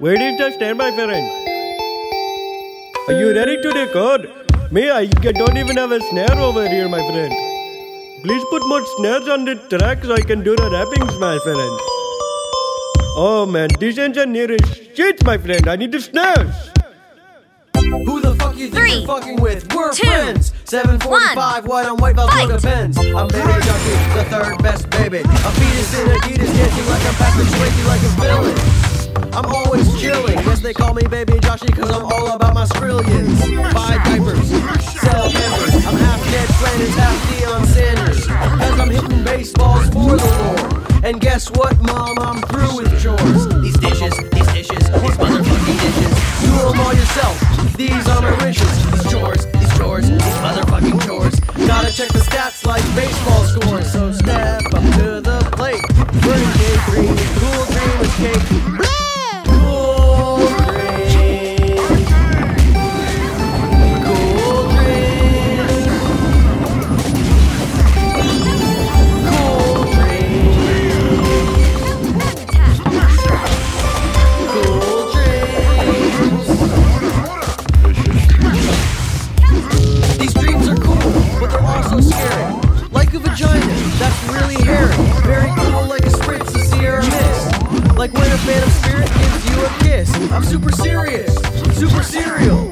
Ladies, just stand by, friend. Are you ready to record? Me, I don't even have a snare over here, my friend. Please put more snares on the track so I can do the rappings, my friend. Oh man, this engineer is shit, my friend. I need the snares. Who the fuck you think you're fucking with? We're friends. 745 white on white belt soda pens. I'm baby Ducky, the third best baby. A fetus in Adidas dancing like a bastard, swanky like a villain. I'm always chilling. Yes, they call me baby Joshy because I'm all about my Skrillions. Buy diapers, sell members. I'm half Ned Flanders, half Deion Sanders. As I'm hitting baseballs for the war. And guess what, Mom? I'm through with chores. These dishes, these motherfucking dishes. Do them all yourself. These are my riches. These chores, these motherfucking chores. Gotta check the stats like baseball scores. So step up to the plate. Good cake, green, Cool Dreamz cake. Cool Dreamz. Cool Dreamz. Cool Dreamz. Cool Dreamz. So scary, like a vagina, that's really hairy. Very cool like a spritz to see her miss. Like when a phantom spirit gives you a kiss. I'm super serious, super serial.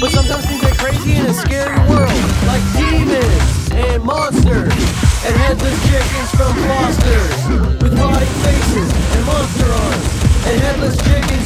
But sometimes things get crazy in a scary world. Like demons and monsters and headless chickens from Foster's with rotting faces and monster arms and headless chickens